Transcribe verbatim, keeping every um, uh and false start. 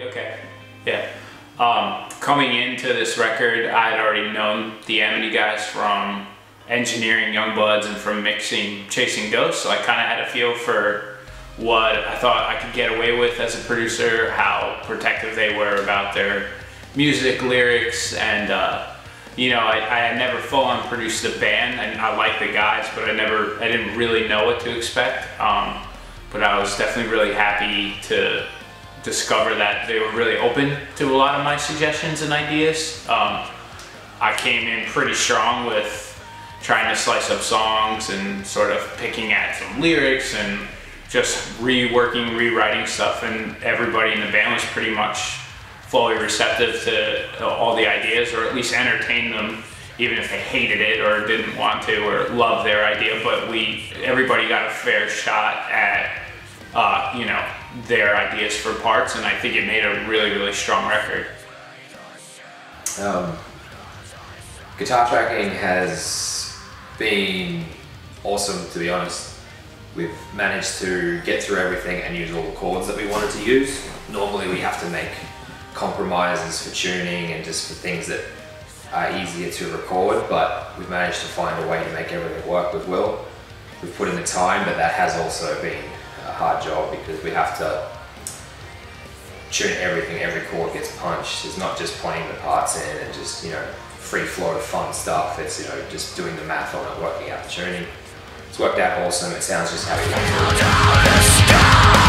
Okay. Yeah. Um, coming into this record, I had already known the Amity guys from engineering Youngbloods and from mixing Chasing Ghosts, so I kind of had a feel for what I thought I could get away with as a producer, how protective they were about their music, lyrics, and uh, you know, I, I had never full-on produced the band, and I liked the guys, but I never, I didn't really know what to expect. Um, but I was definitely really happy to discover that they were really open to a lot of my suggestions and ideas. Um, I came in pretty strong with trying to slice up songs and sort of picking at some lyrics and just reworking, rewriting stuff, and everybody in the band was pretty much fully receptive to all the ideas, or at least entertained them, even if they hated it or didn't want to or loved their idea. But we, everybody got a fair shot at uh, you know, their ideas for parts, and I think it made a really, really strong record. Um, guitar tracking has been awesome, to be honest. We've managed to get through everything and use all the chords that we wanted to use. Normally we have to make compromises for tuning and just for things that are easier to record, but we've managed to find a way to make everything work with Will. We've put in the time, but that has also been a hard job because we have to tune everything, every chord gets punched. It's not just playing the parts in and just, you know, free flow of fun stuff. It's, you know, just doing the math on it, working out the tuning. It's worked out awesome. It sounds just how we want it.